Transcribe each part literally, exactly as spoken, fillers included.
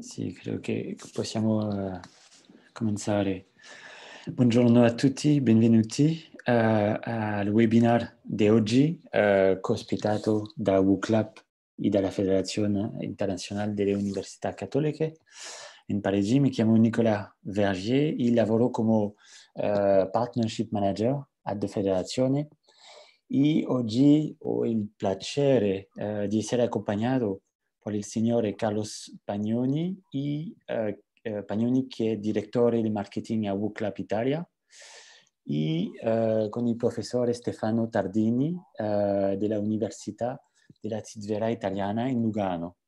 Sì, credo che possiamo uh, cominciare. Buongiorno a tutti, benvenuti uh, al webinar di oggi, uh, ospitato da Wooclap e dalla Federazione Internazionale delle Università Cattoliche in Parigi. Mi chiamo Nicolas Vergier e lavoro come uh, Partnership Manager alla Federazione. E oggi ho il piacere uh, di essere accompagnato con il signore Carlos Pagnoni, e, uh, Pagnoni che è direttore di marketing a Wooclap Italia, e uh, con il professore Stefano Tardini uh, della Università della Svizzera Italiana in Lugano.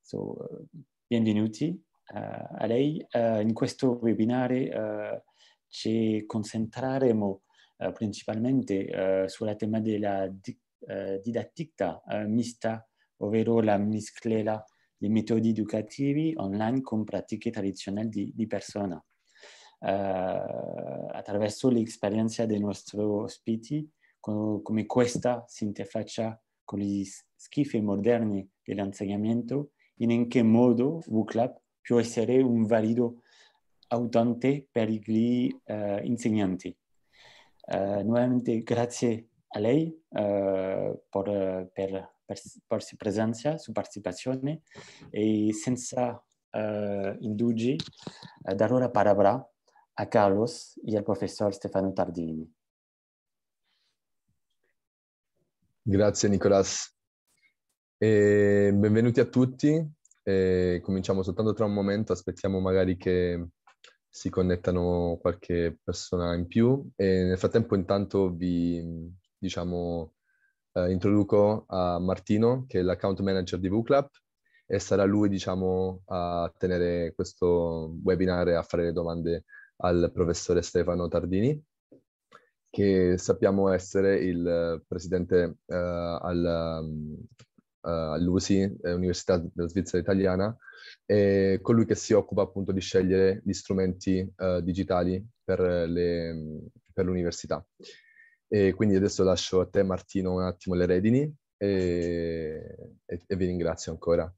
So, uh, benvenuti uh, a lei. Uh, in questo webinar uh, ci concentreremo Uh, principalmente uh, sulla tema della di, uh, didattica uh, mista, ovvero la miscela di metodi educativi online con pratiche tradizionali di, di persona. Uh, attraverso l'esperienza dei nostri ospiti, con, come questa si interfaccia con gli schifi moderni dell'insegnamento, in che modo Wooclap può essere un valido aiutante per gli uh, insegnanti. Uh, nuovamente grazie a lei uh, per, uh, per, per, per sua presenza, sua partecipazione, e senza uh, indugi uh, darò la parola a Carlos e al professor Stefano Tardini. Grazie Nicolas, e benvenuti a tutti. E cominciamo soltanto tra un momento, aspettiamo magari che si connettano qualche persona in più, e nel frattempo intanto vi diciamo eh, introduco a Martino, che è l'account manager di Wooclap, e sarà lui diciamo a tenere questo webinar e a fare le domande al professore Stefano Tardini, che sappiamo essere il presidente eh, al, eh, all'U S I, Università della Svizzera Italiana, è colui che si occupa appunto di scegliere gli strumenti uh, digitali per l'università. E quindi adesso lascio a te Martino un attimo le redini e, e, e vi ringrazio ancora.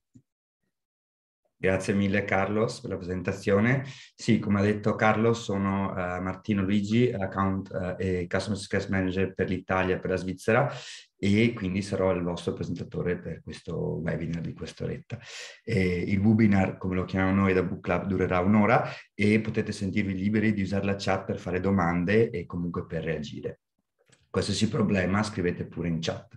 Grazie mille Carlos per la presentazione. Sì, come ha detto Carlos, sono uh, Martino Luigi, account uh, e Customer Success Manager per l'Italia e per la Svizzera, e quindi sarò il vostro presentatore per questo webinar di quest'oretta. Eh, il webinar, come lo chiamiamo noi da Wooclap, durerà un'ora e potete sentirvi liberi di usare la chat per fare domande e comunque per reagire. Qualsiasi problema scrivete pure in chat.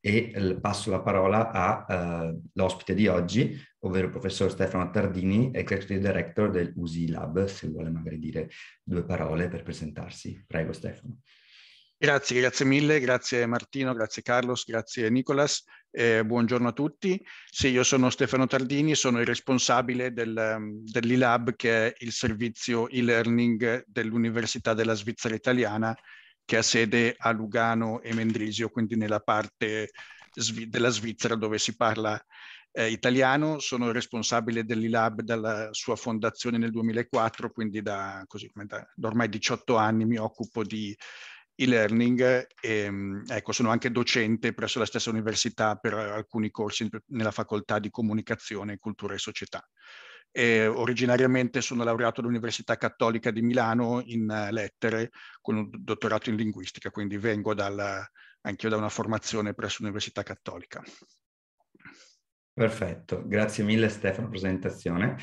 E passo la parola all'ospite uh, di oggi, ovvero il professor Stefano Tardini, Executive Director del U S I eLab, se vuole magari dire due parole per presentarsi. Prego Stefano. Grazie, grazie mille, grazie Martino, grazie Carlos, grazie Nicolas, eh, buongiorno a tutti. Sì, io sono Stefano Tardini, sono il responsabile del, dell'eLab, che è il servizio e-learning dell'Università della Svizzera Italiana, che ha sede a Lugano e Mendrisio, quindi nella parte della Svizzera dove si parla eh, italiano. Sono responsabile dell'eLab dalla sua fondazione nel duemilaquattro, quindi da, così, da, da ormai diciotto anni mi occupo di e-learning, e, ecco, sono anche docente presso la stessa università per alcuni corsi nella facoltà di comunicazione, cultura e società. E originariamente sono laureato all'Università Cattolica di Milano in lettere con un dottorato in linguistica, quindi vengo dalla, anche io da una formazione presso l'Università Cattolica. Perfetto, grazie mille Stefano per la presentazione,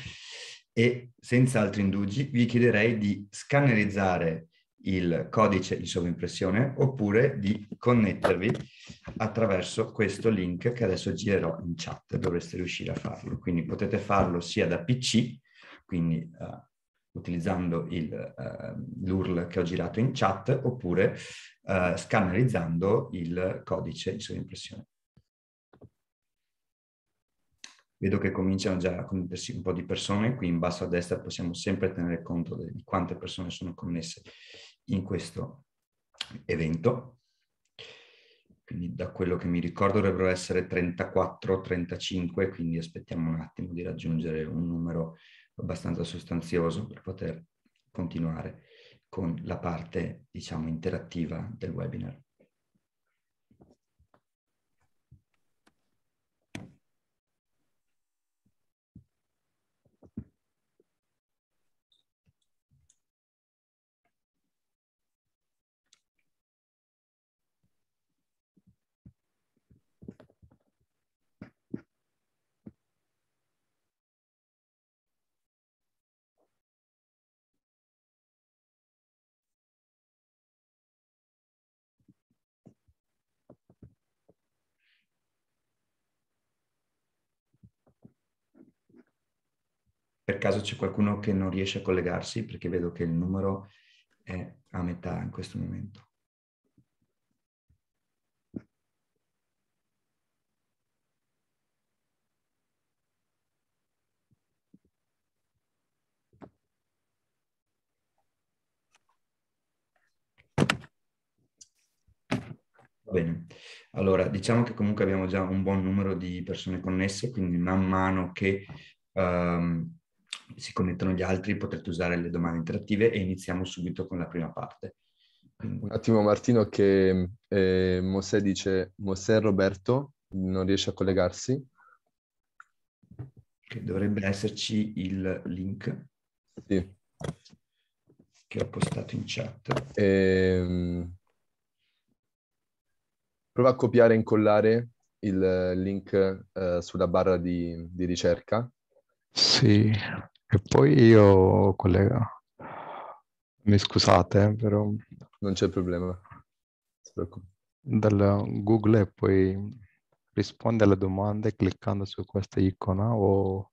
e senza altri indugi vi chiederei di scannerizzare il codice di sovraimpressione oppure di connettervi attraverso questo link che adesso girerò in chat, dovreste riuscire a farlo. Quindi potete farlo sia da P C, quindi uh, utilizzando l'U R L uh, che ho girato in chat, oppure uh, scannerizzando il codice di sovraimpressione. Vedo che cominciano già a connettersi un po' di persone, qui in basso a destra possiamo sempre tenere conto di quante persone sono connesse in questo evento. Quindi da quello che mi ricordo dovrebbero essere trentaquattro trentacinque, quindi aspettiamo un attimo di raggiungere un numero abbastanza sostanzioso per poter continuare con la parte, diciamo, interattiva del webinar. per caso c'è qualcuno che non riesce a collegarsi, perché vedo che il numero è a metà in questo momento. Va bene, allora diciamo che comunque abbiamo già un buon numero di persone connesse, quindi man mano che um, si connettono gli altri potrete usare le domande interattive e iniziamo subito con la prima parte. Quindi... Un attimo Martino che eh, Mosè dice, Mosè Roberto non riesce a collegarsi. Che dovrebbe esserci il link sì. che ho postato in chat. Ehm... Prova a copiare e incollare il link eh, sulla barra di, di ricerca. Sì, e poi io collego. Mi scusate, però... Non c'è problema. Dalla Google e poi risponde alle domande cliccando su questa icona o...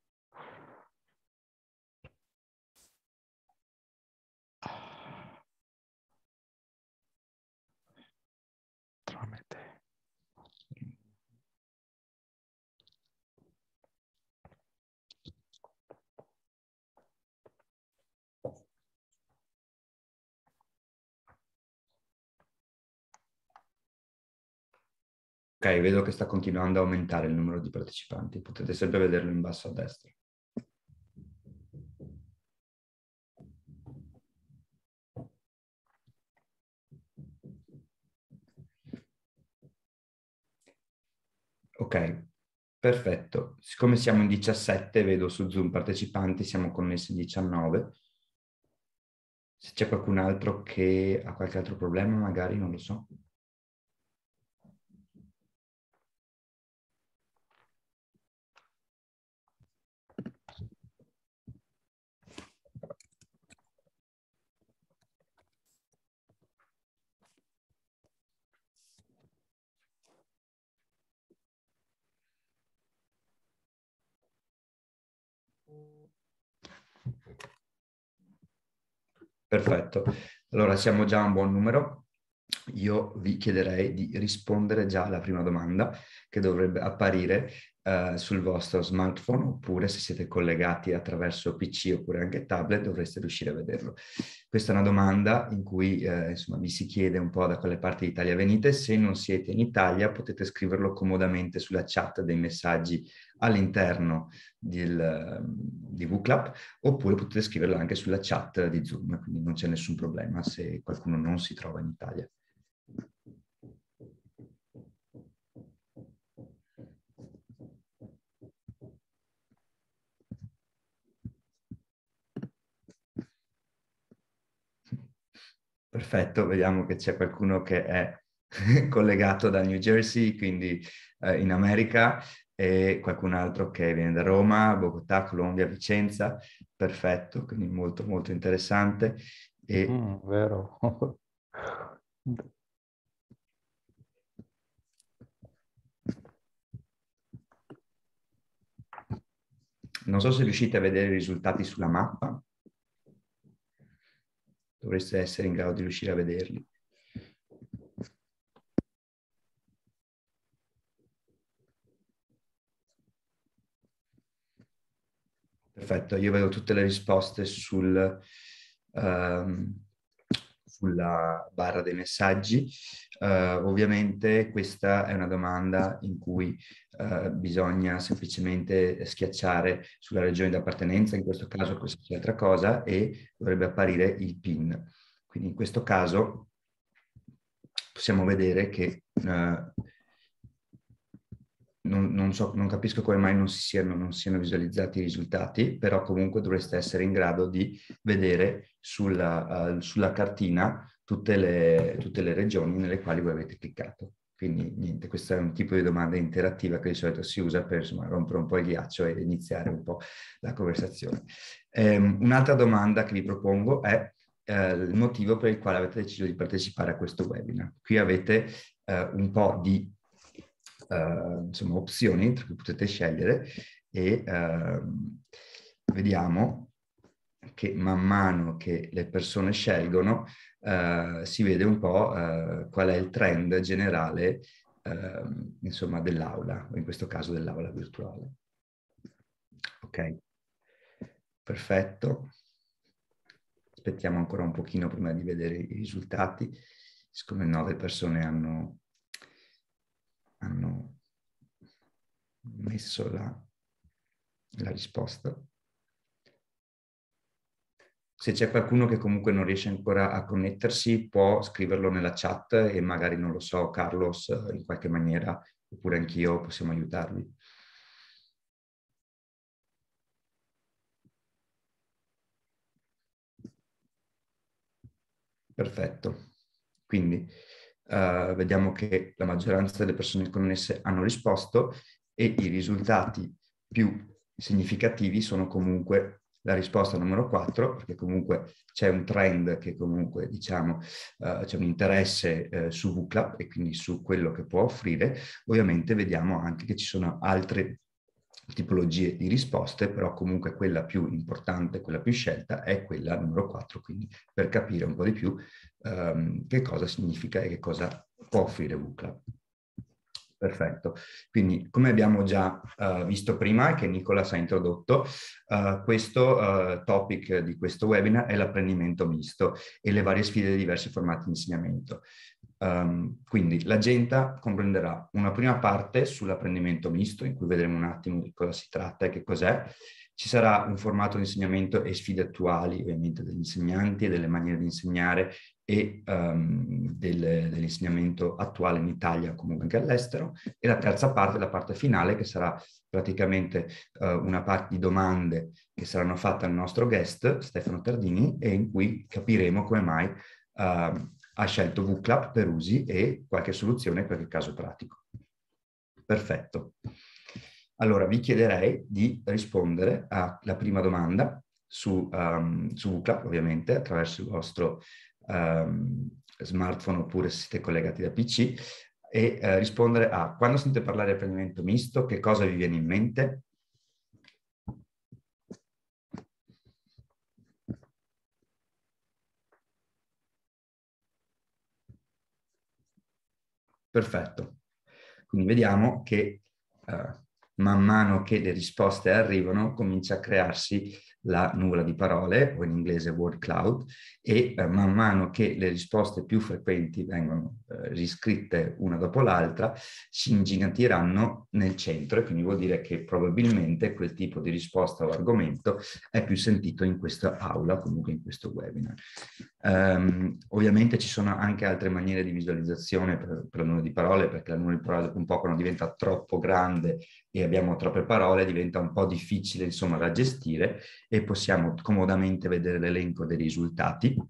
Ok, vedo che sta continuando a aumentare il numero di partecipanti, potete sempre vederlo in basso a destra. Ok, perfetto. Siccome siamo in diciassette, vedo su Zoom partecipanti, siamo connessi in diciannove. Se c'è qualcun altro che ha qualche altro problema, magari, non lo so. Perfetto, allora siamo già a un buon numero, io vi chiederei di rispondere già alla prima domanda che dovrebbe apparire eh, sul vostro smartphone oppure se siete collegati attraverso P C oppure anche tablet dovreste riuscire a vederlo. Questa è una domanda in cui eh, insomma, vi si chiede un po' da quale parte d'Italia venite, se non siete in Italia potete scriverlo comodamente sulla chat dei messaggi all'interno di Wooclap, oppure potete scriverla anche sulla chat di Zoom, quindi non c'è nessun problema se qualcuno non si trova in Italia. Perfetto, vediamo che c'è qualcuno che è collegato da New Jersey, quindi eh, in America, e qualcun altro che viene da Roma, Bogotà, Colombia, Vicenza. Perfetto, quindi molto molto interessante. E... Mm, vero. Non so se riuscite a vedere i risultati sulla mappa. Dovreste essere in grado di riuscire a vederli. Perfetto, io vedo tutte le risposte sul, um, sulla barra dei messaggi. Uh, ovviamente questa è una domanda in cui uh, bisogna semplicemente schiacciare sulla regione di appartenenza, in questo caso questa è altra cosa, e dovrebbe apparire il PIN. Quindi in questo caso possiamo vedere che... Uh, Non, non, so, non capisco come mai non si siano, non siano visualizzati i risultati, però comunque dovreste essere in grado di vedere sulla, uh, sulla cartina tutte le, tutte le regioni nelle quali voi avete cliccato. Quindi niente, questo è un tipo di domanda interattiva che di solito si usa per insomma, rompere un po' il ghiaccio e iniziare un po' la conversazione. Um, un'altra domanda che vi propongo è uh, il motivo per il quale avete deciso di partecipare a questo webinar. Qui avete uh, un po' di Uh, insomma opzioni tra cui potete scegliere e uh, vediamo che man mano che le persone scelgono eh, si vede un po' eh, qual è il trend generale eh, insomma dell'aula, in questo caso dell'aula virtuale. Ok, perfetto. Aspettiamo ancora un pochino prima di vedere i risultati, siccome nove persone hanno, hanno messo la, la risposta. Se c'è qualcuno che comunque non riesce ancora a connettersi, può scriverlo nella chat e magari, non lo so, Carlos in qualche maniera, oppure anch'io, possiamo aiutarvi. Perfetto, quindi uh, vediamo che la maggioranza delle persone connesse hanno risposto e i risultati più significativi sono comunque la risposta numero quattro, perché comunque c'è un trend che comunque, diciamo, uh, c'è un interesse uh, su Wooclap e quindi su quello che può offrire. Ovviamente vediamo anche che ci sono altre tipologie di risposte, però comunque quella più importante, quella più scelta è quella numero quattro, quindi per capire un po' di più um, che cosa significa e che cosa può offrire Wooclap. Perfetto, quindi come abbiamo già uh, visto prima e che Nicolas ha introdotto, uh, questo uh, topic di questo webinar è l'apprendimento misto e le varie sfide dei diversi formati di insegnamento. Um, quindi l'agenda comprenderà una prima parte sull'apprendimento misto, in cui vedremo un attimo di cosa si tratta e che cos'è. Ci sarà un formato di insegnamento e sfide attuali, ovviamente, degli insegnanti e delle maniere di insegnare e um, del, dell'insegnamento attuale in Italia, comunque anche all'estero. E la terza parte, la parte finale, che sarà praticamente uh, una parte di domande che saranno fatte al nostro guest, Stefano Tardini, e in cui capiremo come mai uh, ha scelto Wooclap per usi e qualche soluzione per il caso pratico. Perfetto. Allora vi chiederei di rispondere alla prima domanda su, um, su Wooclap, ovviamente attraverso il vostro um, smartphone oppure se siete collegati da P C, e uh, rispondere a: quando sentite parlare di apprendimento misto, che cosa vi viene in mente? Perfetto, quindi vediamo che uh, man mano che le risposte arrivano comincia a crearsi la nuvola di parole, o in inglese word cloud, e uh, man mano che le risposte più frequenti vengono uh, riscritte una dopo l'altra, si ingigantiranno nel centro, e quindi vuol dire che probabilmente quel tipo di risposta o argomento è più sentito in questa aula, comunque in questo webinar. Um, ovviamente ci sono anche altre maniere di visualizzazione per, per la nuvola di parole, perché la nuvola di parole dopo un po', quando diventa troppo grande e abbiamo troppe parole, diventa un po' difficile, insomma, da gestire, e possiamo comodamente vedere l'elenco dei risultati in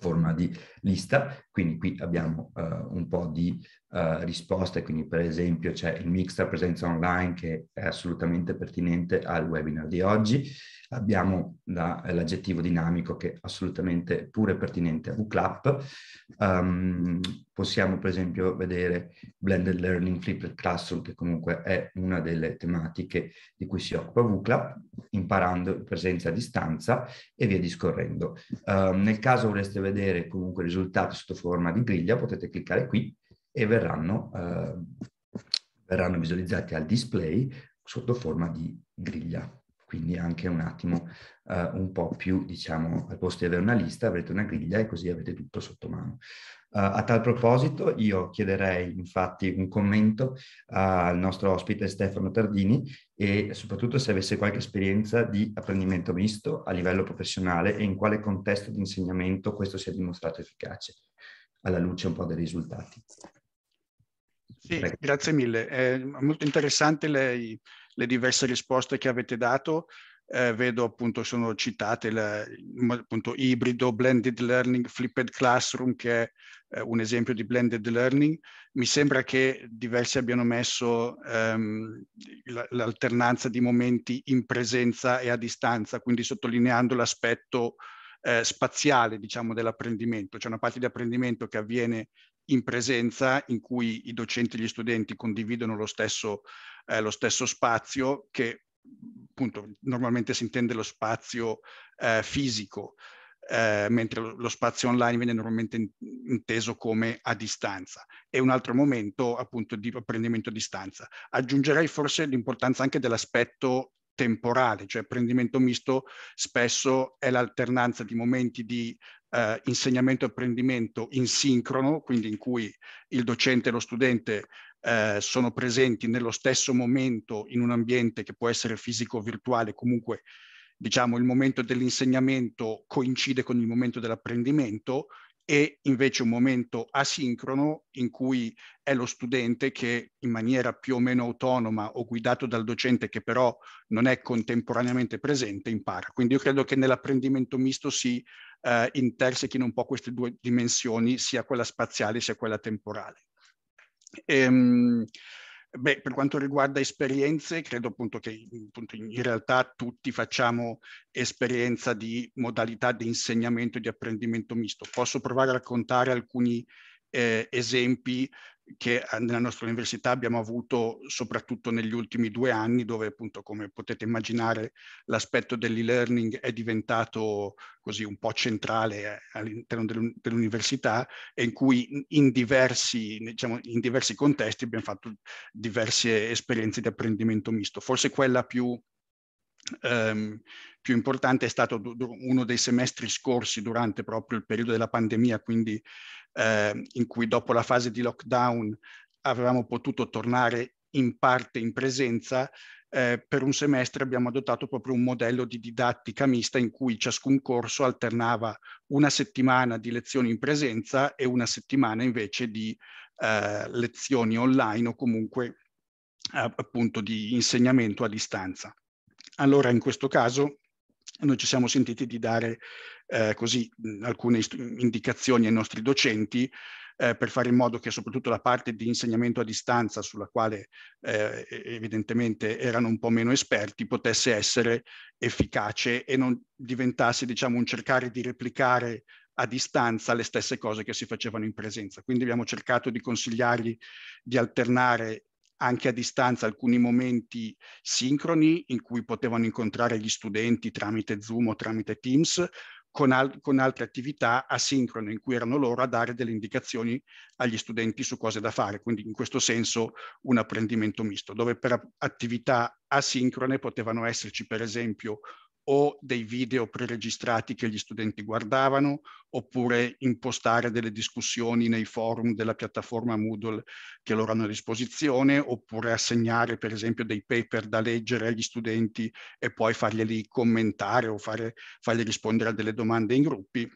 forma di lista. Quindi qui abbiamo uh, un po' di uh, risposte, quindi per esempio c'è il mix tra presenza online, che è assolutamente pertinente al webinar di oggi. Abbiamo l'aggettivo dinamico, che è assolutamente pure pertinente a Wooclap. Um, possiamo per esempio vedere blended learning, flipped classroom, che comunque è una delle tematiche di cui si occupa Wooclap, imparando presenza a distanza e via discorrendo. Um, nel caso voleste vedere comunque i risultati sotto forma di griglia, potete cliccare qui e verranno, uh, verranno visualizzati al display sotto forma di griglia. Quindi anche un attimo uh, un po' più, diciamo, al posto di avere una lista, avrete una griglia e così avete tutto sotto mano. Uh, a tal proposito io chiederei infatti un commento uh, al nostro ospite Stefano Tardini, e soprattutto se avesse qualche esperienza di apprendimento misto a livello professionale e in quale contesto di insegnamento questo si è dimostrato efficace, alla luce un po' dei risultati. Sì, grazie mille. È molto interessante lei... le diverse risposte che avete dato. Eh, vedo appunto, sono citate le, appunto ibrido, blended learning, flipped classroom, che è eh, un esempio di blended learning. Mi sembra che diversi abbiano messo ehm, l'alternanza di momenti in presenza e a distanza, quindi sottolineando l'aspetto eh, spaziale, diciamo, dell'apprendimento. C'è una parte di apprendimento che avviene in presenza, in cui i docenti e gli studenti condividono lo stesso, eh, lo stesso spazio, che appunto, normalmente si intende lo spazio eh, fisico, eh, mentre lo, lo spazio online viene normalmente in, inteso come a distanza. E un altro momento appunto di apprendimento a distanza. Aggiungerei forse l'importanza anche dell'aspetto temporale, cioè apprendimento misto spesso è l'alternanza di momenti di eh, insegnamento e apprendimento in sincrono, quindi in cui il docente e lo studente eh, sono presenti nello stesso momento in un ambiente che può essere fisico o virtuale, comunque diciamo il momento dell'insegnamento coincide con il momento dell'apprendimento, e invece un momento asincrono in cui è lo studente che in maniera più o meno autonoma o guidato dal docente che però non è contemporaneamente presente impara. Quindi io credo che nell'apprendimento misto si eh, intersechino un po' queste due dimensioni, sia quella spaziale sia quella temporale. Ehm, Beh, per quanto riguarda esperienze, credo appunto che appunto, in realtà tutti facciamo esperienza di modalità di insegnamento e di apprendimento misto. Posso provare a raccontare alcuni eh, esempi che nella nostra università abbiamo avuto soprattutto negli ultimi due anni, dove appunto, come potete immaginare, l'aspetto dell'e-learning è diventato così un po' centrale all'interno dell'università, e in cui in diversi, diciamo, in diversi contesti abbiamo fatto diverse esperienze di apprendimento misto. Forse quella più Um, più importante è stato uno dei semestri scorsi durante proprio il periodo della pandemia, quindi eh, in cui dopo la fase di lockdown avevamo potuto tornare in parte in presenza. Eh, per un semestre abbiamo adottato proprio un modello di didattica mista in cui ciascun corso alternava una settimana di lezioni in presenza e una settimana invece di eh, lezioni online o comunque eh, appunto di insegnamento a distanza. Allora in questo caso noi ci siamo sentiti di dare eh, così alcune indicazioni ai nostri docenti eh, per fare in modo che soprattutto la parte di insegnamento a distanza, sulla quale eh, evidentemente erano un po' meno esperti, potesse essere efficace e non diventasse, diciamo, un cercare di replicare a distanza le stesse cose che si facevano in presenza. Quindi abbiamo cercato di consigliargli di alternare anche a distanza alcuni momenti sincroni in cui potevano incontrare gli studenti tramite Zoom o tramite Teams, con, al con altre attività asincrone in cui erano loro a dare delle indicazioni agli studenti su cose da fare, quindi in questo senso un apprendimento misto, dove per attività asincrone potevano esserci per esempio o dei video preregistrati che gli studenti guardavano, oppure impostare delle discussioni nei forum della piattaforma Moodle che loro hanno a disposizione, oppure assegnare per esempio dei paper da leggere agli studenti e poi farglieli commentare o fare, fargli rispondere a delle domande in gruppi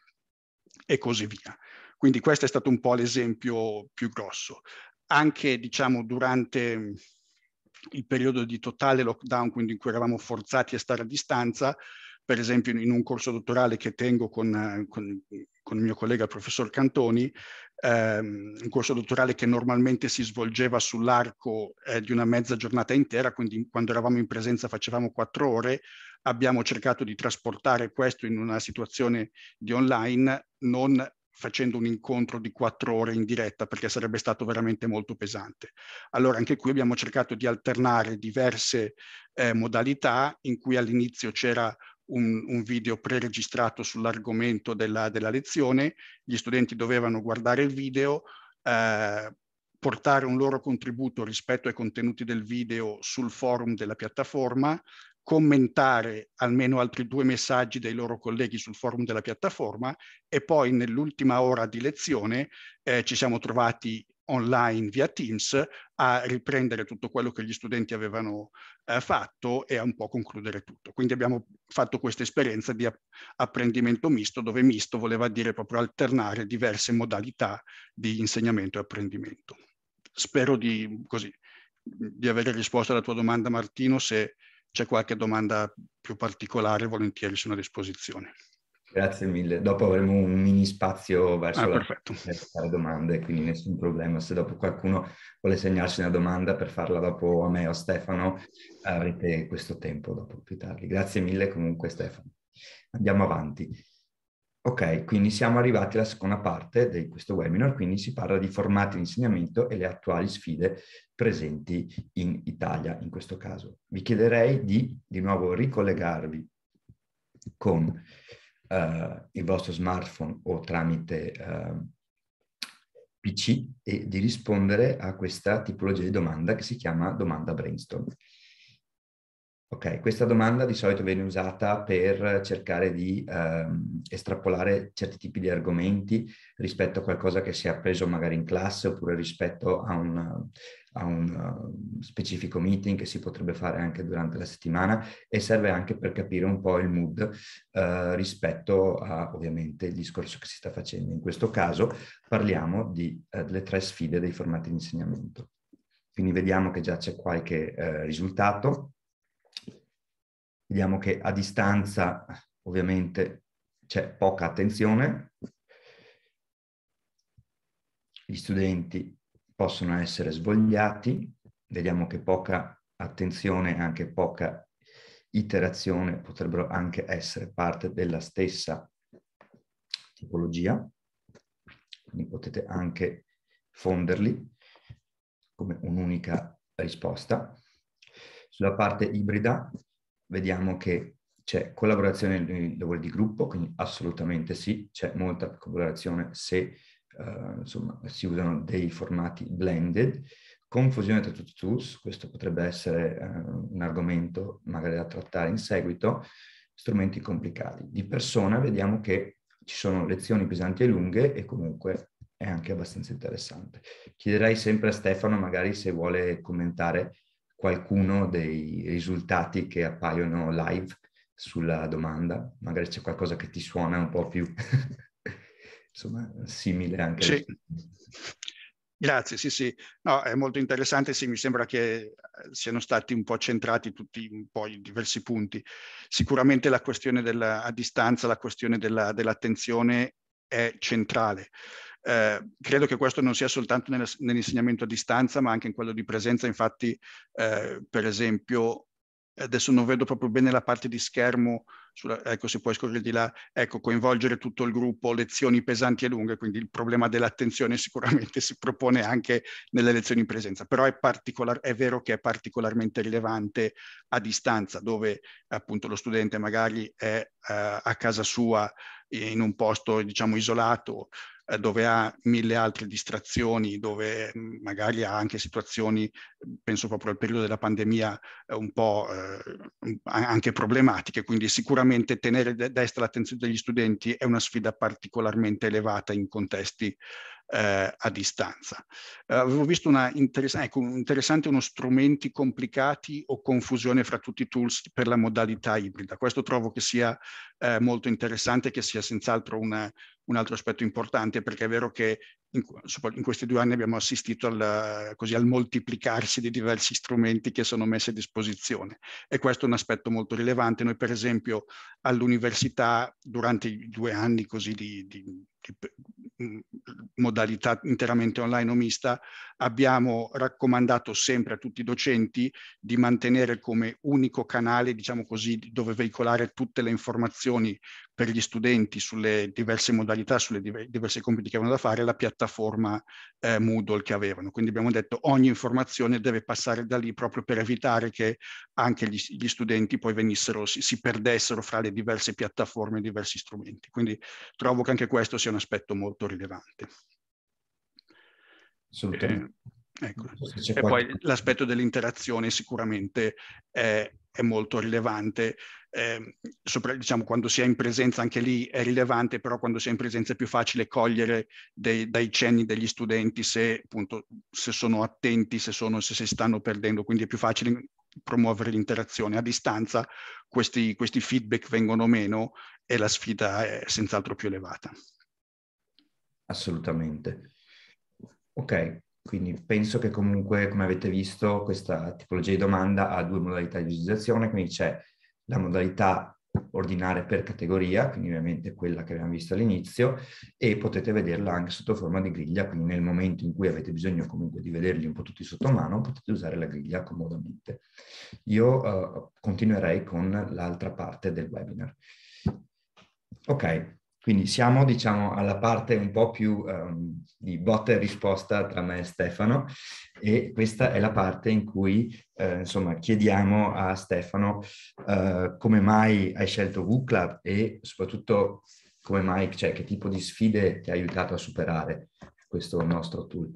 e così via. Quindi questo è stato un po' l'esempio più grosso. Anche, diciamo, durante il periodo di totale lockdown, quindi in cui eravamo forzati a stare a distanza, per esempio in un corso dottorale che tengo con, con, con il mio collega il professor Cantoni, ehm, un corso dottorale che normalmente si svolgeva sull'arco eh, di una mezza giornata intera, quindi quando eravamo in presenza facevamo quattro ore, abbiamo cercato di trasportare questo in una situazione di online, non facendo un incontro di quattro ore in diretta, perché sarebbe stato veramente molto pesante. Allora anche qui abbiamo cercato di alternare diverse eh, modalità in cui all'inizio c'era un, un video preregistrato sull'argomento della, della lezione, gli studenti dovevano guardare il video, eh, portare un loro contributo rispetto ai contenuti del video sul forum della piattaforma, commentare almeno altri due messaggi dei loro colleghi sul forum della piattaforma, e poi nell'ultima ora di lezione eh, ci siamo trovati online via Teams a riprendere tutto quello che gli studenti avevano eh, fatto e a un po' concludere tutto. Quindi abbiamo fatto questa esperienza di apprendimento misto, dove misto voleva dire proprio alternare diverse modalità di insegnamento e apprendimento. Spero di, così, di avere risposto alla tua domanda, Martino. Se c'è qualche domanda più particolare, volentieri sono a disposizione. Grazie mille. Dopo avremo un mini spazio verso ah, la fare domande, quindi nessun problema. Se dopo qualcuno vuole segnarsi una domanda per farla dopo a me o Stefano, avrete questo tempo dopo più tardi. Grazie mille comunque, Stefano. Andiamo avanti. Ok, quindi siamo arrivati alla seconda parte di questo webinar, quindi si parla di formati di insegnamento e le attuali sfide presenti in Italia in questo caso. Vi chiederei di di nuovo ricollegarvi con uh, il vostro smartphone o tramite uh, P C e di rispondere a questa tipologia di domanda che si chiama domanda brainstorm. Ok, questa domanda di solito viene usata per cercare di ehm, estrapolare certi tipi di argomenti rispetto a qualcosa che si è appreso magari in classe oppure rispetto a un, a un uh, specifico meeting che si potrebbe fare anche durante la settimana, e serve anche per capire un po' il mood eh, rispetto a ovviamente il discorso che si sta facendo. In questo caso parliamo di, eh, delle tre sfide dei formati di insegnamento. Quindi vediamo che già c'è qualche eh, risultato. Vediamo che a distanza ovviamente c'è poca attenzione, gli studenti possono essere svogliati, vediamo che poca attenzione e anche poca iterazione potrebbero anche essere parte della stessa tipologia, quindi potete anche fonderli come un'unica risposta. Sulla parte ibrida vediamo che c'è collaborazione nel lavoro di gruppo, quindi assolutamente sì, c'è molta collaborazione se uh, insomma, si usano dei formati blended. Confusione tra tutti i tools, questo potrebbe essere uh, un argomento magari da trattare in seguito. Strumenti complicati. Di persona vediamo che ci sono lezioni pesanti e lunghe e comunque è anche abbastanza interessante. Chiederei sempre a Stefano magari se vuole commentare qualcuno dei risultati che appaiono live sulla domanda, magari c'è qualcosa che ti suona un po' più insomma simile anche. Sì. Grazie, sì sì, no, è molto interessante, sì, mi sembra che siano stati un po' centrati tutti un po' i diversi punti. Sicuramente la questione della, a distanza, la questione della, dell'attenzione è centrale. Eh, credo che questo non sia soltanto nel, nell'insegnamento a distanza, ma anche in quello di presenza. Infatti, eh, per esempio, adesso non vedo proprio bene la parte di schermo, sulla, ecco, se puoi scorrere di là, ecco, coinvolgere tutto il gruppo, lezioni pesanti e lunghe, quindi il problema dell'attenzione sicuramente si propone anche nelle lezioni in presenza, però è, particolar, è vero che è particolarmente rilevante a distanza, dove appunto lo studente magari è eh, a casa sua, in un posto diciamo isolato, dove ha mille altre distrazioni, dove magari ha anche situazioni, penso proprio al periodo della pandemia, un po' eh, anche problematiche, quindi sicuramente tenere destra l'attenzione degli studenti è una sfida particolarmente elevata in contesti eh, a distanza. Eh, avevo visto una interessa- ecco, interessante uno strumenti complicati o confusione fra tutti i tools per la modalità ibrida. Questo trovo che sia eh, molto interessante, che sia senz'altro una un altro aspetto importante, perché è vero che in, in questi due anni abbiamo assistito al, così, al moltiplicarsi di diversi strumenti che sono messi a disposizione, e questo è un aspetto molto rilevante. Noi per esempio all'università durante i due anni così di, di, di modalità interamente online o mista abbiamo raccomandato sempre a tutti i docenti di mantenere come unico canale, diciamo così, dove veicolare tutte le informazioni per gli studenti sulle diverse modalità, sulle diverse compiti che avevano da fare, la piattaforma eh, Moodle che avevano. Quindi abbiamo detto ogni informazione deve passare da lì, proprio per evitare che anche gli, gli studenti poi venissero, si, si perdessero fra le diverse piattaforme e diversi strumenti. Quindi trovo che anche questo sia un aspetto molto rilevante. Assolutamente. Eh, ecco. E poi l'aspetto dell'interazione sicuramente è, è molto rilevante. Eh, sopra, diciamo, quando si è in presenza anche lì è rilevante, però quando si è in presenza è più facile cogliere dei, dai cenni degli studenti se appunto se sono attenti, se, sono, se si stanno perdendo, quindi è più facile promuovere l'interazione. A distanza questi, questi feedback vengono meno e la sfida è senz'altro più elevata. Assolutamente. Ok, quindi penso che comunque, come avete visto, questa tipologia di domanda ha due modalità di visualizzazione, quindi c'è la modalità ordinare per categoria, quindi ovviamente quella che abbiamo visto all'inizio, e potete vederla anche sotto forma di griglia, quindi nel momento in cui avete bisogno comunque di vederli un po' tutti sotto mano, potete usare la griglia comodamente. Io uh, continuerei con l'altra parte del webinar. Ok, Quindi siamo, diciamo, alla parte un po' più um, di botta e risposta tra me e Stefano, e questa è la parte in cui, eh, insomma, chiediamo a Stefano uh, come mai hai scelto Wooclap e soprattutto come mai, cioè, che tipo di sfide ti ha aiutato a superare questo nostro tool.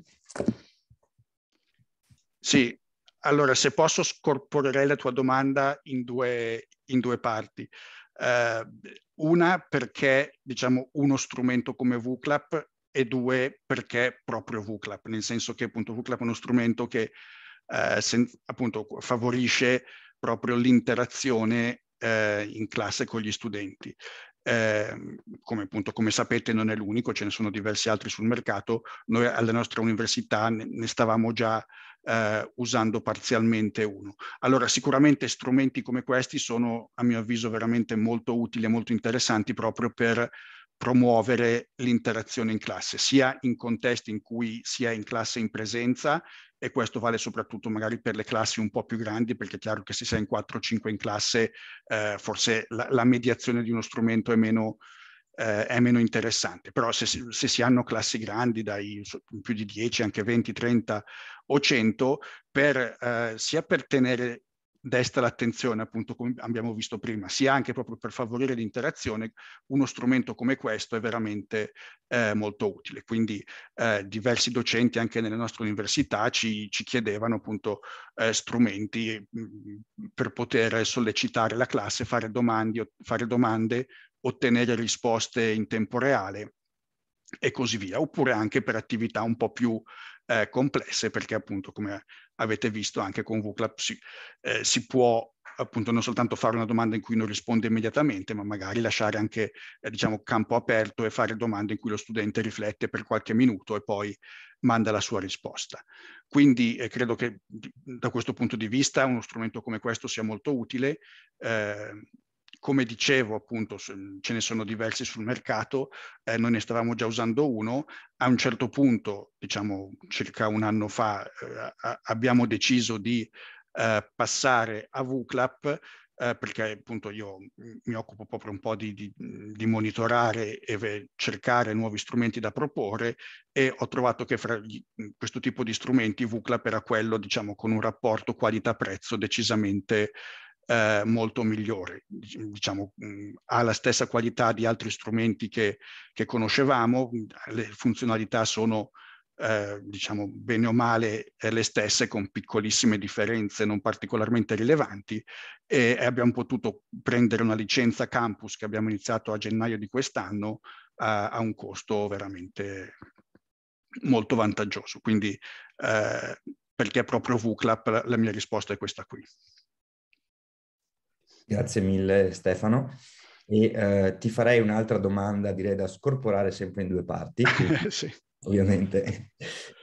Sì, allora, se posso scorporerei la tua domanda in due, in due parti. Uh, una perché, diciamo, uno strumento come Wooclap, e due perché proprio Wooclap, nel senso che appunto Wooclap è uno strumento che uh, sen- appunto favorisce proprio l'interazione uh, in classe con gli studenti. Eh, come appunto come sapete non è l'unico, ce ne sono diversi altri sul mercato. Noi alla nostra università ne, ne stavamo già eh, usando parzialmente uno. Allora, sicuramente strumenti come questi sono, a mio avviso, veramente molto utili e molto interessanti proprio per promuovere l'interazione in classe, sia in contesti in cui si è in classe in presenza, e questo vale soprattutto magari per le classi un po' più grandi, perché è chiaro che se sei in quattro o cinque in classe eh, forse la, la mediazione di uno strumento è meno, eh, è meno interessante, però se, se si hanno classi grandi dai più di dieci, anche venti, trenta o cento, per, eh, sia per tenere desta l'attenzione, appunto, come abbiamo visto prima, sia anche proprio per favorire l'interazione, uno strumento come questo è veramente eh, molto utile. Quindi eh, diversi docenti anche nelle nostre università ci, ci chiedevano appunto eh, strumenti mh, per poter sollecitare la classe, fare domande, fare domande, ottenere risposte in tempo reale e così via, oppure anche per attività un po' più eh, complesse, perché appunto, come avete visto, anche con Wooclap si, eh, si può appunto non soltanto fare una domanda in cui non risponde immediatamente, ma magari lasciare anche eh, diciamo campo aperto e fare domande in cui lo studente riflette per qualche minuto e poi manda la sua risposta. Quindi eh, credo che da questo punto di vista uno strumento come questo sia molto utile. Eh, Come dicevo, appunto, ce ne sono diversi sul mercato, eh, noi ne stavamo già usando uno. A un certo punto, diciamo circa un anno fa, eh, abbiamo deciso di eh, passare a Wooclap, eh, perché appunto io mi occupo proprio un po' di, di, di monitorare e cercare nuovi strumenti da proporre, e ho trovato che fra gli, questo tipo di strumenti Wooclap era quello, diciamo, con un rapporto qualità-prezzo decisamente Eh, molto migliore, diciamo, mh, ha la stessa qualità di altri strumenti che, che conoscevamo, le funzionalità sono eh, diciamo bene o male le stesse, con piccolissime differenze non particolarmente rilevanti, e, e abbiamo potuto prendere una licenza campus che abbiamo iniziato a gennaio di quest'anno a, a un costo veramente molto vantaggioso. Quindi eh, perché proprio Wooclap, la, la mia risposta è questa qui. Grazie mille Stefano, e eh, ti farei un'altra domanda, direi, da scorporare sempre in due parti, sì. Ovviamente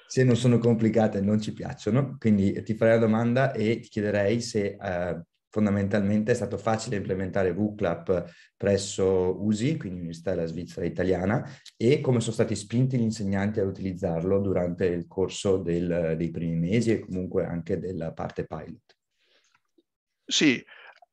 se non sono complicate non ci piacciono, quindi ti farei la domanda e ti chiederei se eh, fondamentalmente è stato facile implementare Wooclap presso U S I, quindi Università della Svizzera Italiana, e come sono stati spinti gli insegnanti ad utilizzarlo durante il corso del, dei primi mesi e comunque anche della parte pilot. Sì.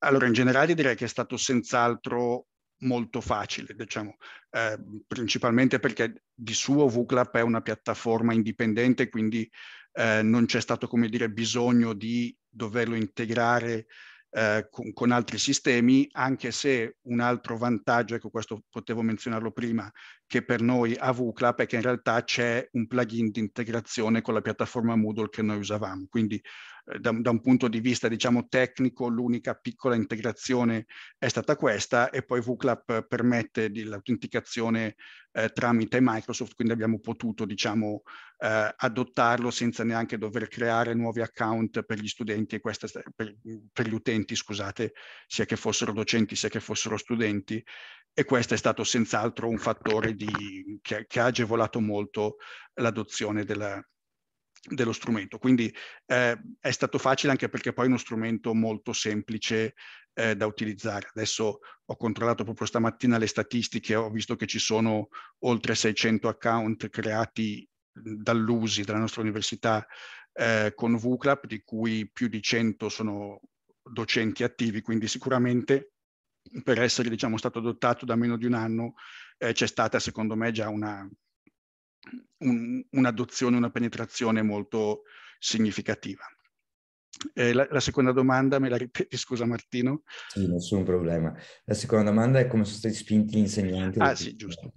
Allora, in generale direi che è stato senz'altro molto facile, diciamo, eh, principalmente perché di suo Wooclap è una piattaforma indipendente, quindi eh, non c'è stato, come dire, bisogno di doverlo integrare eh, con, con altri sistemi, anche se un altro vantaggio, ecco questo potevo menzionarlo prima, che per noi a Wooclap è che in realtà c'è un plugin di integrazione con la piattaforma Moodle che noi usavamo, quindi Da, da un punto di vista, diciamo, tecnico, l'unica piccola integrazione è stata questa, e poi Wooclap permette l'autenticazione eh, tramite Microsoft, quindi abbiamo potuto, diciamo, eh, adottarlo senza neanche dover creare nuovi account per gli studenti e questa, per, per gli utenti, scusate, sia che fossero docenti sia che fossero studenti, e questo è stato senz'altro un fattore di, che, che ha agevolato molto l'adozione della dello strumento. Quindi eh, è stato facile anche perché poi è uno strumento molto semplice eh, da utilizzare. Adesso ho controllato proprio stamattina le statistiche, ho visto che ci sono oltre seicento account creati dall'U S I, dalla nostra università, eh, con Wooclap, di cui più di cento sono docenti attivi, quindi sicuramente per essere, diciamo, stato adottato da meno di un anno, eh, c'è stata secondo me già una un, un'adozione, una penetrazione molto significativa. Eh, la, la seconda domanda me la ripeti, scusa Martino? Sì, nessun problema. La seconda domanda è come sono stati spinti gli insegnanti. Ah sì, giusto.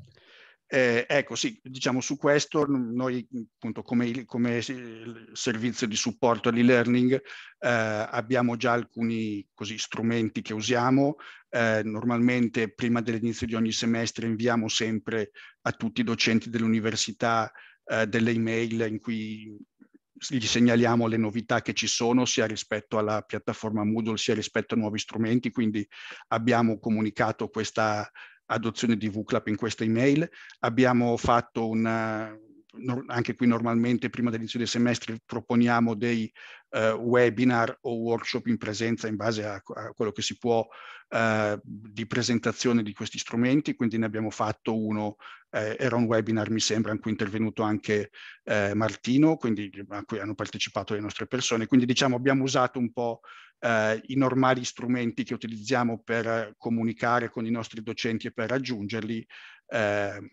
Eh, ecco, sì, diciamo su questo noi appunto come, come servizio di supporto all'e-learning eh, abbiamo già alcuni così strumenti che usiamo. Eh, normalmente prima dell'inizio di ogni semestre inviamo sempre a tutti i docenti dell'università eh, delle email in cui gli segnaliamo le novità che ci sono sia rispetto alla piattaforma Moodle sia rispetto a nuovi strumenti, quindi abbiamo comunicato questa adozione di Wooclap in questa email. Abbiamo fatto una, anche qui normalmente prima dell'inizio del semestre proponiamo dei uh, webinar o workshop in presenza in base a, a quello che si può uh, di presentazione di questi strumenti, quindi ne abbiamo fatto uno, eh, era un webinar mi sembra in cui è intervenuto anche eh, Martino, quindi a cui hanno partecipato le nostre persone, quindi diciamo abbiamo usato un po' Uh, i normali strumenti che utilizziamo per comunicare con i nostri docenti e per raggiungerli, uh,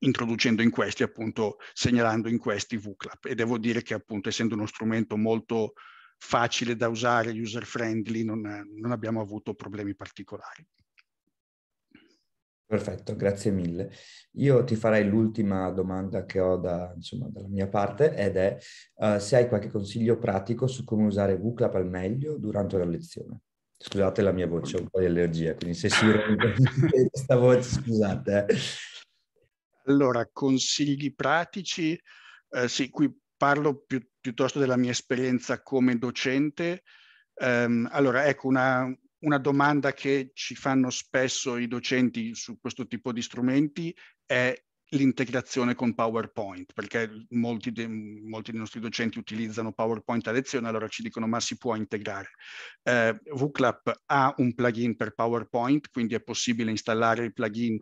introducendo in questi appunto, segnalando in questi Wooclap. E devo dire che appunto essendo uno strumento molto facile da usare, user friendly, non, non abbiamo avuto problemi particolari. Perfetto, grazie mille. Io ti farei l'ultima domanda che ho da, insomma, dalla mia parte ed è uh, se hai qualche consiglio pratico su come usare Wooclap al meglio durante la lezione. Scusate la mia voce, ho un po' di allergia, quindi se si rende questa voce, scusate. Allora, consigli pratici, eh, sì, qui parlo più, piuttosto della mia esperienza come docente. Um, allora, ecco, una... Una domanda che ci fanno spesso i docenti su questo tipo di strumenti è l'integrazione con PowerPoint, perché molti, de, molti dei nostri docenti utilizzano PowerPoint a lezione, allora ci dicono ma si può integrare. Eh, Wooclap ha un plugin per PowerPoint, quindi è possibile installare il plugin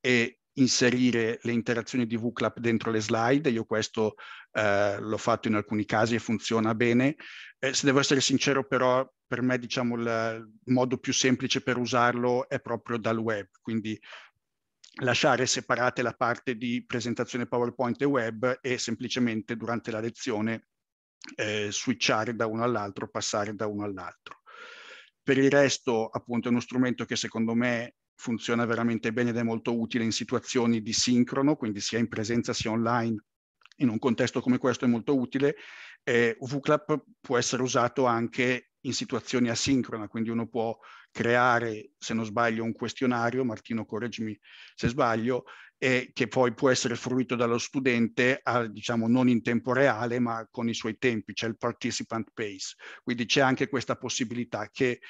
e inserire le interazioni di Wooclap dentro le slide. Io questo eh, l'ho fatto in alcuni casi e funziona bene. Eh, se devo essere sincero però, per me diciamo il modo più semplice per usarlo è proprio dal web, quindi lasciare separate la parte di presentazione PowerPoint e web e semplicemente durante la lezione eh, switchare da uno all'altro, passare da uno all'altro. Per il resto appunto è uno strumento che secondo me funziona veramente bene ed è molto utile in situazioni di sincrono, quindi sia in presenza sia online. In un contesto come questo è molto utile. Eh, Wooclap può essere usato anche in situazioni asincrona, quindi uno può creare, se non sbaglio, un questionario, Martino correggimi se sbaglio, e che poi può essere fruito dallo studente, a, diciamo non in tempo reale, ma con i suoi tempi, c'è il participant pace. Quindi c'è anche questa possibilità che,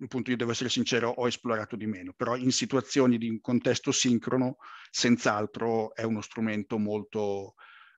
appunto, io devo essere sincero, ho esplorato di meno, però in situazioni di un contesto sincrono, senz'altro è uno strumento molto...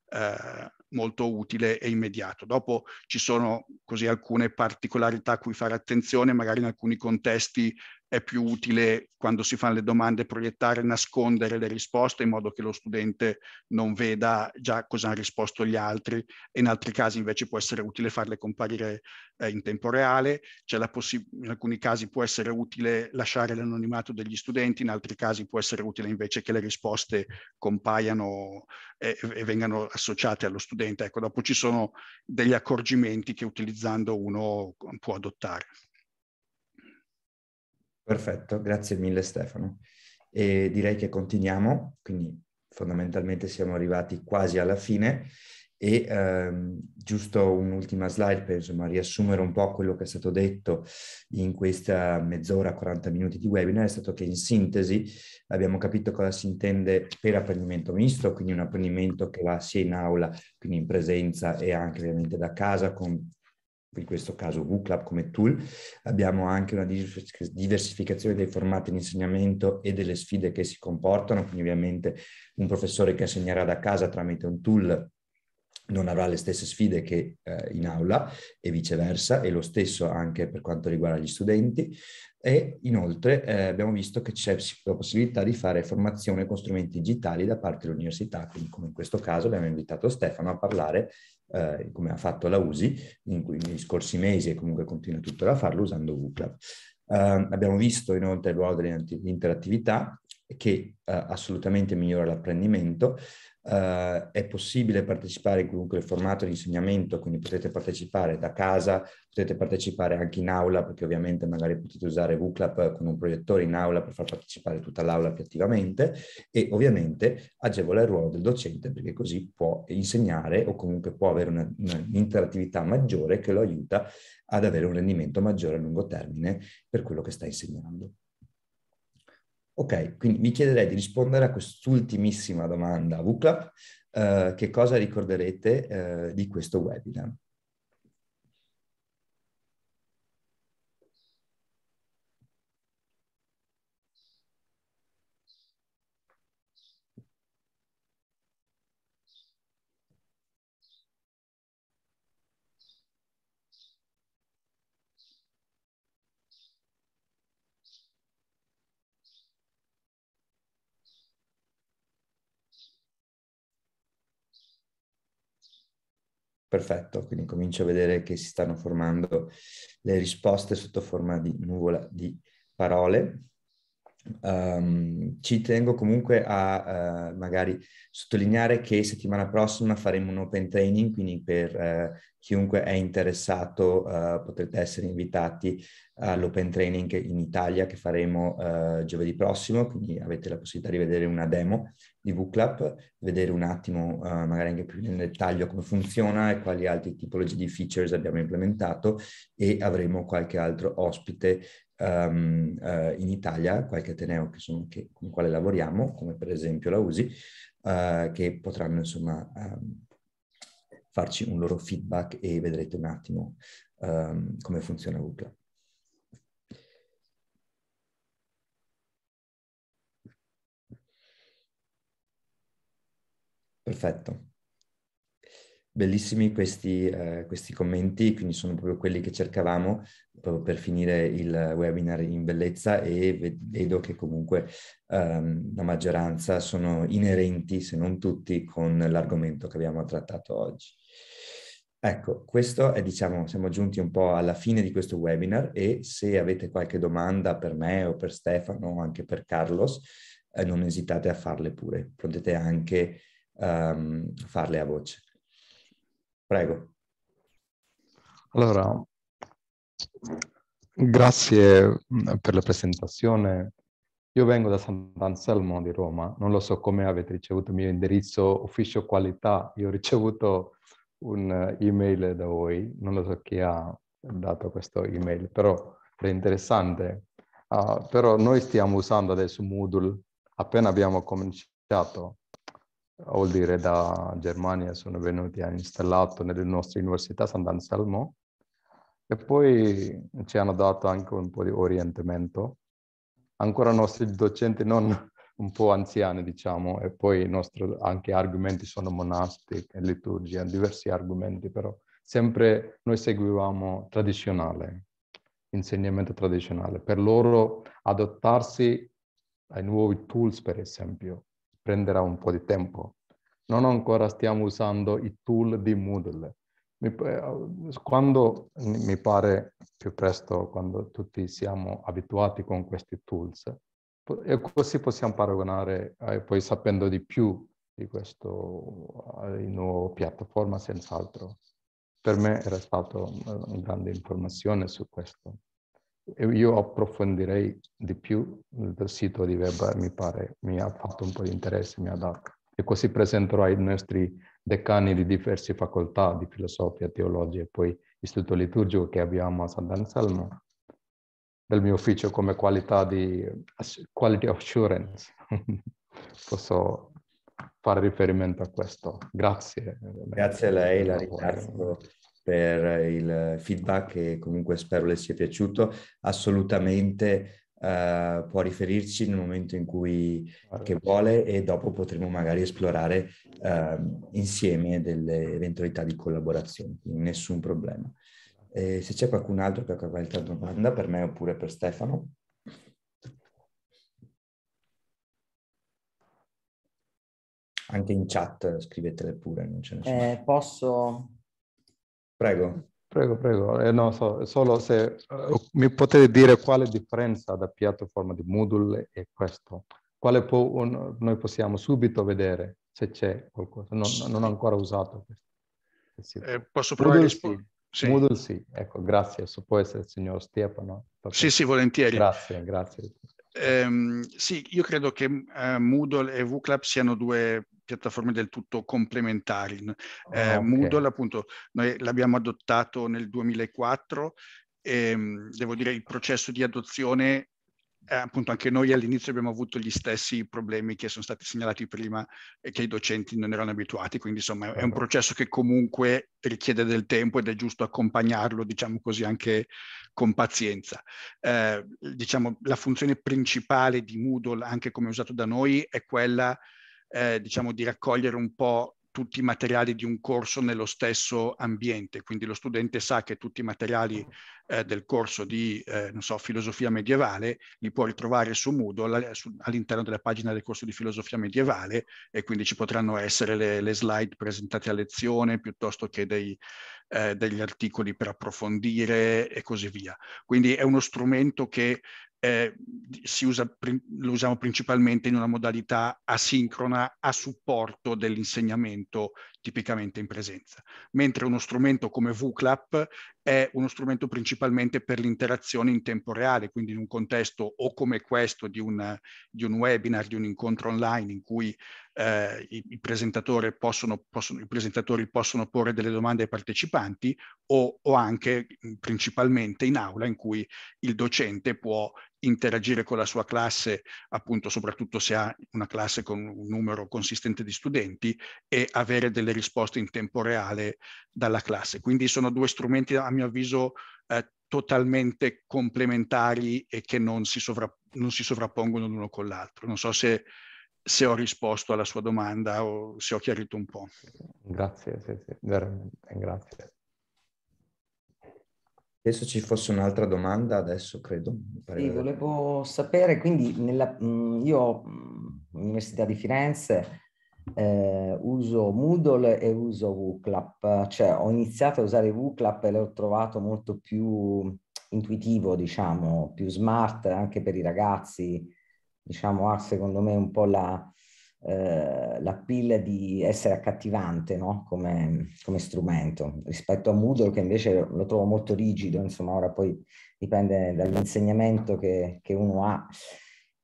Eh, molto utile e immediato. Dopo ci sono così alcune particolarità a cui fare attenzione, magari in alcuni contesti è più utile quando si fanno le domande proiettare, nascondere le risposte in modo che lo studente non veda già cosa hanno risposto gli altri, e in altri casi invece può essere utile farle comparire eh, in tempo reale. C'è la possi- in alcuni casi può essere utile lasciare l'anonimato degli studenti, in altri casi può essere utile invece che le risposte compaiano e, e vengano associate allo studente. Ecco, dopo ci sono degli accorgimenti che utilizzando uno può adottare. Perfetto, grazie mille Stefano. E direi che continuiamo, quindi fondamentalmente siamo arrivati quasi alla fine e ehm, giusto un'ultima slide per insomma, riassumere un po' quello che è stato detto in questa mezz'ora, quaranta minuti di webinar, è stato che in sintesi abbiamo capito cosa si intende per apprendimento misto, quindi un apprendimento che va sia in aula, quindi in presenza e anche ovviamente da casa con in questo caso Wooclap come tool. Abbiamo anche una diversificazione dei formati di insegnamento e delle sfide che si comportano, quindi ovviamente un professore che insegnerà da casa tramite un tool non avrà le stesse sfide che eh, in aula e viceversa, e lo stesso anche per quanto riguarda gli studenti. E inoltre eh, abbiamo visto che c'è la possibilità di fare formazione con strumenti digitali da parte dell'università, quindi come in questo caso abbiamo invitato Stefano a parlare eh, come ha fatto la U S I in cui, negli scorsi mesi e comunque continua tuttora a farlo usando Wooclap. Eh, abbiamo visto inoltre il ruolo dell'interattività che eh, assolutamente migliora l'apprendimento. Uh, è possibile partecipare in qualunque formato di insegnamento, quindi potete partecipare da casa, potete partecipare anche in aula, perché ovviamente magari potete usare Wooclap con un proiettore in aula per far partecipare tutta l'aula più attivamente, e ovviamente agevola il ruolo del docente, perché così può insegnare o comunque può avere un'interattività maggiore che lo aiuta ad avere un rendimento maggiore a lungo termine per quello che sta insegnando. Ok, quindi vi chiederei di rispondere a quest'ultimissima domanda, Wooclap. Eh, che cosa ricorderete eh, di questo webinar? Perfetto, quindi comincio a vedere che si stanno formando le risposte sotto forma di nuvola di parole. Um, ci tengo comunque a uh, magari sottolineare che settimana prossima faremo un open training, quindi per uh, chiunque è interessato uh, potrete essere invitati all'open training in Italia che faremo uh, giovedì prossimo, quindi avete la possibilità di vedere una demo di Wooclap, vedere un attimo uh, magari anche più nel dettaglio come funziona e quali altre tipologie di features abbiamo implementato, e avremo qualche altro ospite Um, uh, in Italia, qualche ateneo che sono, che, con il quale lavoriamo, come per esempio la U S I, uh, che potranno insomma um, farci un loro feedback, e vedrete un attimo um, come funziona Wooclap. Perfetto. Bellissimi questi, eh, questi commenti, quindi sono proprio quelli che cercavamo proprio per finire il webinar in bellezza, e vedo che comunque ehm, la maggioranza sono inerenti, se non tutti, con l'argomento che abbiamo trattato oggi. Ecco, questo è, diciamo, siamo giunti un po' alla fine di questo webinar, e se avete qualche domanda per me o per Stefano o anche per Carlos, eh, non esitate a farle pure, potete anche ehm, farle a voce. Prego. Allora, grazie per la presentazione. Io vengo da Sant'Anselmo di Roma, non lo so come avete ricevuto il mio indirizzo ufficio qualità, io ho ricevuto un'email da voi, non lo so chi ha dato questa email, però è interessante. Uh, però noi stiamo usando adesso Moodle, appena abbiamo cominciato. Vuol dire da Germania sono venuti e hanno installato nelle nostre università Sant'Anselmo, e poi ci hanno dato anche un po' di orientamento. Ancora i nostri docenti non un po' anziani, diciamo, e poi i nostri anche argomenti sono monastici, liturgia, diversi argomenti, però sempre noi seguivamo tradizionale, insegnamento tradizionale. Per loro adottarsi ai nuovi tools, per esempio, prenderà un po' di tempo. Non ancora stiamo usando i tool di Moodle. Mi, quando mi pare più presto, quando tutti siamo abituati con questi tools, e così possiamo paragonare, eh, poi sapendo di più di questa eh, nuova piattaforma, senz'altro. Per me era stata una grande informazione su questo. Io approfondirei di più il sito di Weber, mi pare, mi ha fatto un po' di interesse, mi ha dato. E così presenterò ai nostri decani di diverse facoltà di filosofia, teologia e poi istituto liturgico che abbiamo a Sant'Anselmo, del mio ufficio come qualità di quality assurance. Posso fare riferimento a questo. Grazie. Grazie a lei, la ringrazio per il feedback, che comunque spero le sia piaciuto. Assolutamente uh, può riferirci nel momento in cui che vuole, e dopo potremo magari esplorare uh, insieme delle eventualità di collaborazione, quindi nessun problema. E se c'è qualcun altro che ha qualche domanda per me oppure per Stefano. Anche in chat scrivetele pure, non ce ne sono. Eh, posso... Prego. Prego, prego. Eh, no, so, solo se uh, mi potete dire quale differenza da piattaforma di Moodle è questo. Quale po un, noi possiamo subito vedere se c'è qualcosa. Non, non ho ancora usato questo. Sì. Eh, posso provare a rispondere? Sì. Moodle sì, ecco, grazie. Se può essere il signor Stefano. Perché... Sì, sì, volentieri. Grazie, grazie. Eh, sì, io credo che eh, Moodle e Wooclap siano due piattaforme del tutto complementari. Eh, oh, okay. Moodle, appunto, noi l'abbiamo adottato nel duemilaquattro e devo dire il processo di adozione, eh, appunto anche noi all'inizio abbiamo avuto gli stessi problemi che sono stati segnalati prima e che i docenti non erano abituati, quindi insomma è un processo che comunque richiede del tempo ed è giusto accompagnarlo, diciamo così, anche con pazienza. Eh, diciamo la funzione principale di Moodle, anche come usato da noi, è quella Eh, diciamo di raccogliere un po' tutti i materiali di un corso nello stesso ambiente, quindi lo studente sa che tutti i materiali eh, del corso di eh, non so, filosofia medievale li può ritrovare su Moodle all'interno della pagina del corso di filosofia medievale, e quindi ci potranno essere le, le slide presentate a lezione piuttosto che dei, eh, degli articoli per approfondire e così via. Quindi è uno strumento che Eh, si usa, lo usiamo principalmente in una modalità asincrona a supporto dell'insegnamento tipicamente in presenza, mentre uno strumento come Wooclap è uno strumento principalmente per l'interazione in tempo reale, quindi in un contesto o come questo di, una, di un webinar, di un incontro online in cui eh, i, i, presentatore possono, possono, i presentatori possono porre delle domande ai partecipanti, o, o anche principalmente in aula in cui il docente può interagire con la sua classe, appunto soprattutto se ha una classe con un numero consistente di studenti, e avere delle risposte in tempo reale dalla classe. Quindi sono due strumenti a mio avviso eh, totalmente complementari e che non si, sovra non si sovrappongono l'uno con l'altro. Non so se, se ho risposto alla sua domanda o se ho chiarito un po'. Grazie, sì, sì, veramente, grazie. Penso ci fosse un'altra domanda adesso, credo. Sì, volevo sapere, quindi nella, io all'Università di Firenze eh, uso Moodle e uso Wooclap, cioè ho iniziato a usare Wooclap e l'ho trovato molto più intuitivo, diciamo, più smart anche per i ragazzi, diciamo, ha secondo me un po' la, eh, la pill di essere accattivante, no? Come, come strumento, rispetto a Moodle che invece lo trovo molto rigido, insomma ora poi dipende dall'insegnamento che, che uno ha.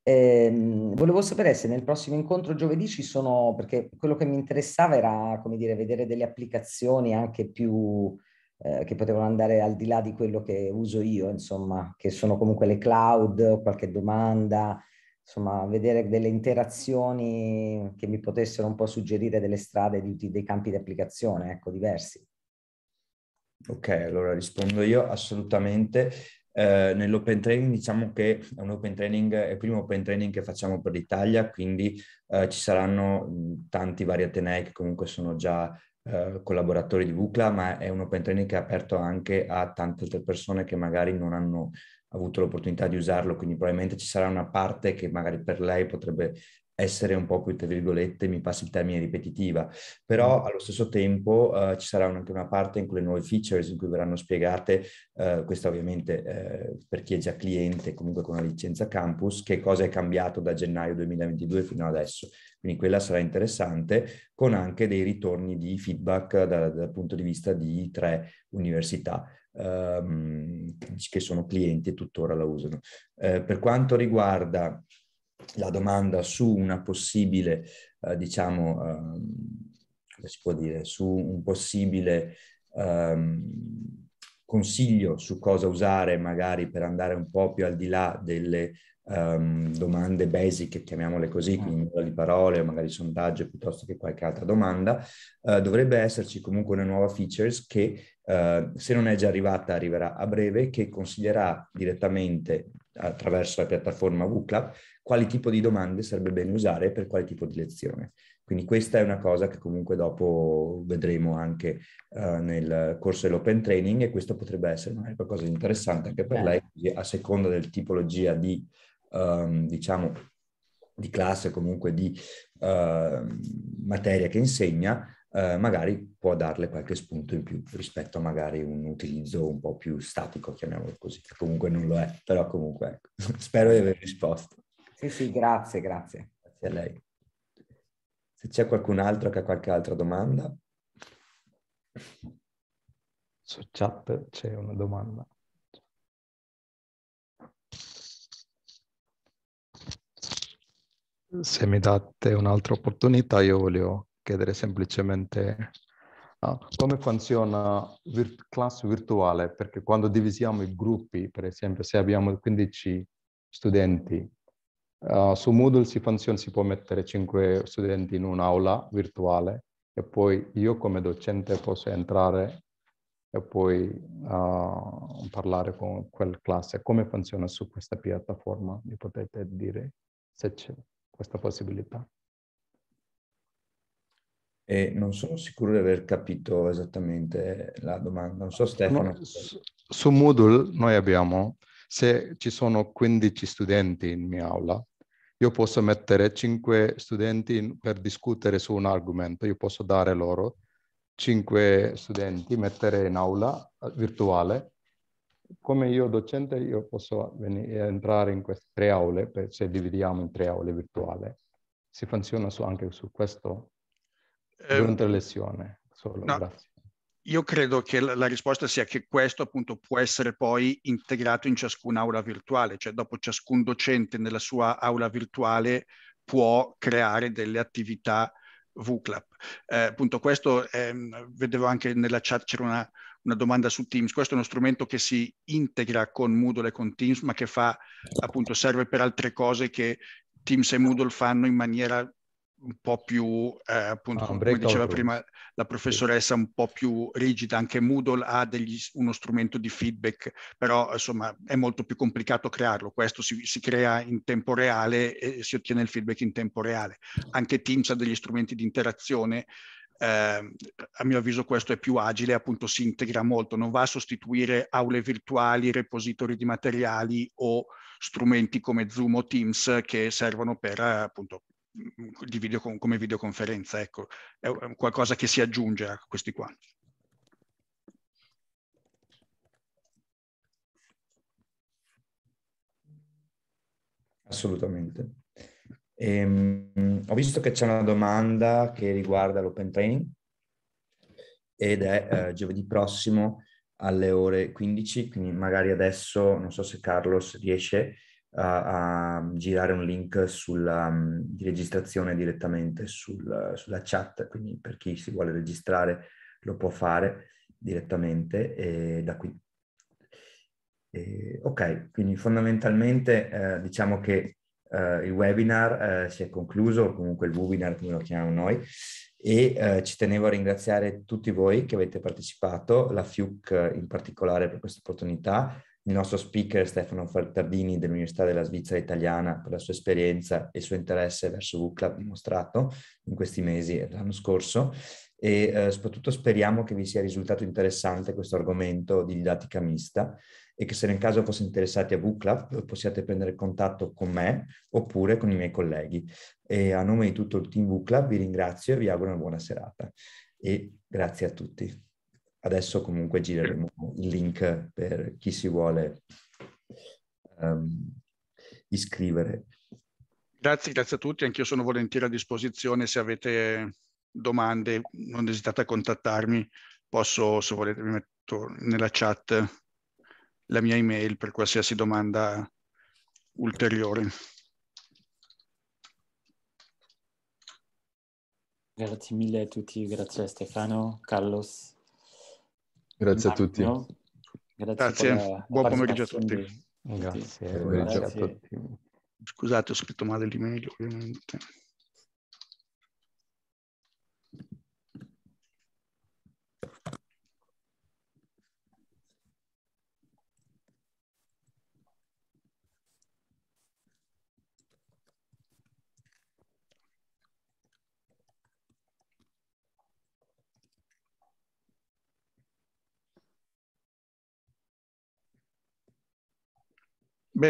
Eh, volevo sapere se nel prossimo incontro giovedì ci sono, perché quello che mi interessava era, come dire, vedere delle applicazioni anche più eh, che potevano andare al di là di quello che uso io, insomma, che sono comunque le cloud, qualche domanda, insomma, vedere delle interazioni che mi potessero un po' suggerire delle strade, di, dei campi di applicazione, ecco, diversi. Ok, allora rispondo io assolutamente. Eh, Nell'open training, diciamo che è un open training, è il primo open training che facciamo per l'Italia, quindi eh, ci saranno mh, tanti vari atenei che comunque sono già eh, collaboratori di Wooclap, ma è un open training che è aperto anche a tante altre persone che magari non hanno avuto l'opportunità di usarlo, quindi probabilmente ci sarà una parte che magari per lei potrebbe essere un po' più, tra virgolette, mi passi il termine, ripetitiva, però allo stesso tempo eh, ci sarà anche una parte in cui le nuove features, in cui verranno spiegate, eh, questa ovviamente eh, per chi è già cliente, comunque con una licenza campus, che cosa è cambiato da gennaio duemilaventidue fino adesso. Quindi quella sarà interessante, con anche dei ritorni di feedback da, dal punto di vista di tre università ehm, che sono clienti e tuttora la usano. Eh, per quanto riguarda la domanda su una possibile, eh, diciamo, come eh, si può dire, su un possibile eh, consiglio su cosa usare magari per andare un po' più al di là delle Um, domande basic, chiamiamole così, quindi di parole o magari sondaggio piuttosto che qualche altra domanda, uh, dovrebbe esserci comunque una nuova features che uh, se non è già arrivata arriverà a breve, che consiglierà direttamente attraverso la piattaforma Wooclap quali tipo di domande sarebbe bene usare per quale tipo di lezione. Quindi questa è una cosa che comunque dopo vedremo anche uh, nel corso dell'open training, e questo potrebbe essere magari qualcosa di interessante anche per lei, a seconda del tipologia di Um, diciamo di classe, comunque di uh, materia che insegna, eh, magari può darle qualche spunto in più rispetto a magari un utilizzo un po' più statico, chiamiamolo così, che comunque non lo è, però comunque ecco, spero di aver risposto. Sì, sì, grazie, grazie. Grazie a lei. Se c'è qualcun altro che ha qualche altra domanda. Su chat c'è una domanda. Se mi date un'altra opportunità, io volevo chiedere semplicemente ah, come funziona virt- classe virtuale, perché quando divisiamo i gruppi, per esempio, se abbiamo quindici studenti, uh, su Moodle si funziona, si può mettere cinque studenti in un'aula virtuale e poi io come docente posso entrare e poi uh, parlare con quella classe. Come funziona su questa piattaforma? Mi potete dire se c'è questa possibilità? E non sono sicuro di aver capito esattamente la domanda. Non so, Stefano. No, su, su Moodle noi abbiamo, se ci sono quindici studenti in mia aula, io posso mettere cinque studenti in, per discutere su un argomento. Io posso dare loro cinque studenti, mettere in aula virtuale. Come io docente io posso venire, entrare in queste tre aule, per, se dividiamo in tre aule virtuali. Si funziona su, anche su questo durante eh, la lezione? Solo, no, grazie. Io credo che la, la risposta sia che questo appunto può essere poi integrato in ciascuna aula virtuale, cioè dopo ciascun docente nella sua aula virtuale può creare delle attività Wooclap. Eh, appunto questo, eh, vedevo anche nella chat c'era una una domanda su Teams. Questo è uno strumento che si integra con Moodle e con Teams, ma che fa appunto, serve per altre cose che Teams e Moodle fanno in maniera un po' più, eh, appunto, ah, come diceva prima la professoressa, un po' più rigida. Anche Moodle ha degli, uno strumento di feedback, però insomma è molto più complicato crearlo. Questo si, si crea in tempo reale e si ottiene il feedback in tempo reale. Anche Teams ha degli strumenti di interazione. Eh, a mio avviso questo è più agile, appunto si integra molto, non va a sostituire aule virtuali, repository di materiali o strumenti come Zoom o Teams che servono per appunto di video, come videoconferenza, ecco, è qualcosa che si aggiunge a questi qua. Assolutamente. Ehm, ho visto che c'è una domanda che riguarda l'open training ed è eh, giovedì prossimo alle ore quindici, quindi magari adesso, non so se Carlos riesce uh, a girare un link sulla, um, di registrazione direttamente sul, sulla chat, quindi per chi si vuole registrare lo può fare direttamente eh, da qui. Eh, ok, quindi fondamentalmente eh, diciamo che Uh, il webinar uh, si è concluso, comunque il webinar come lo chiamiamo noi, e uh, ci tenevo a ringraziare tutti voi che avete partecipato, la F I U C uh, in particolare per questa opportunità, il nostro speaker Stefano Tardini dell'Università della Svizzera Italiana per la sua esperienza e il suo interesse verso Wooclap dimostrato in questi mesi e l'anno scorso, e uh, soprattutto speriamo che vi sia risultato interessante questo argomento di didattica mista, e che se nel caso fosse interessati a Wooclap possiate prendere contatto con me oppure con i miei colleghi. E a nome di tutto il team Wooclap vi ringrazio e vi auguro una buona serata. E grazie a tutti. Adesso comunque gireremo il link per chi si vuole um, iscrivere. Grazie, grazie a tutti. Anch'io sono volentieri a disposizione. Se avete domande non esitate a contattarmi. Posso, se volete, mi metto nella chat la mia email per qualsiasi domanda ulteriore. Grazie mille a tutti, grazie a Stefano, Carlos. Grazie Marco. A tutti. Grazie, grazie. La, la buon pomeriggio a tutti. Di... Grazie. Grazie. Grazie a tutti. Scusate, ho scritto male l'email ovviamente.